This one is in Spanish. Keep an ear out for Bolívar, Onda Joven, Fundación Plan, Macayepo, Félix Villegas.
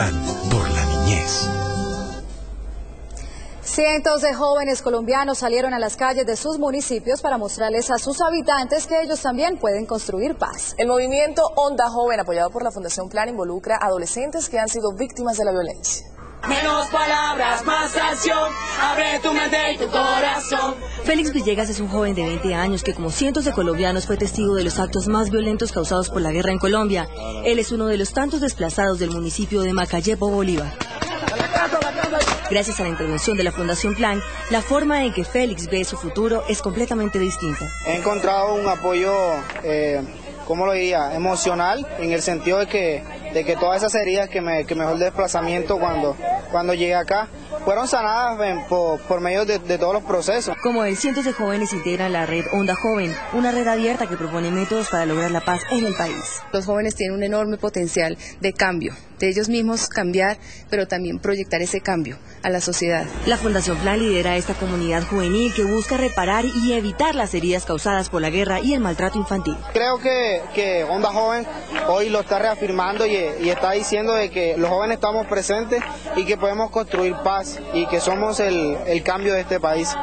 Plan por la niñez. Cientos de jóvenes colombianos salieron a las calles de sus municipios para mostrarles a sus habitantes que ellos también pueden construir paz. El movimiento Onda Joven, apoyado por la Fundación Plan, involucra a adolescentes que han sido víctimas de la violencia. Menos palabras, más acción, abre tu mente y tu corazón. Félix Villegas es un joven de 20 años que, como cientos de colombianos, fue testigo de los actos más violentos causados por la guerra en Colombia. Él es uno de los tantos desplazados del municipio de Macayepo, Bolívar. Gracias a la intervención de la Fundación Plan, la forma en que Félix ve su futuro es completamente distinta. He encontrado un apoyo, ¿cómo lo diría?, emocional, en el sentido de que todas esas heridas que me dejó el desplazamiento cuando llegué acá, fueron sanadas por medio de todos los procesos. Como él, cientos de jóvenes integran la red Onda Joven, una red abierta que propone métodos para lograr la paz en el país. Los jóvenes tienen un enorme potencial de cambio, de ellos mismos cambiar, pero también proyectar ese cambio a la sociedad. La Fundación Plan lidera esta comunidad juvenil que busca reparar y evitar las heridas causadas por la guerra y el maltrato infantil. Creo que Onda Joven hoy lo está reafirmando y está diciendo de que los jóvenes estamos presentes y que podemos construir paz y que somos el cambio de este país.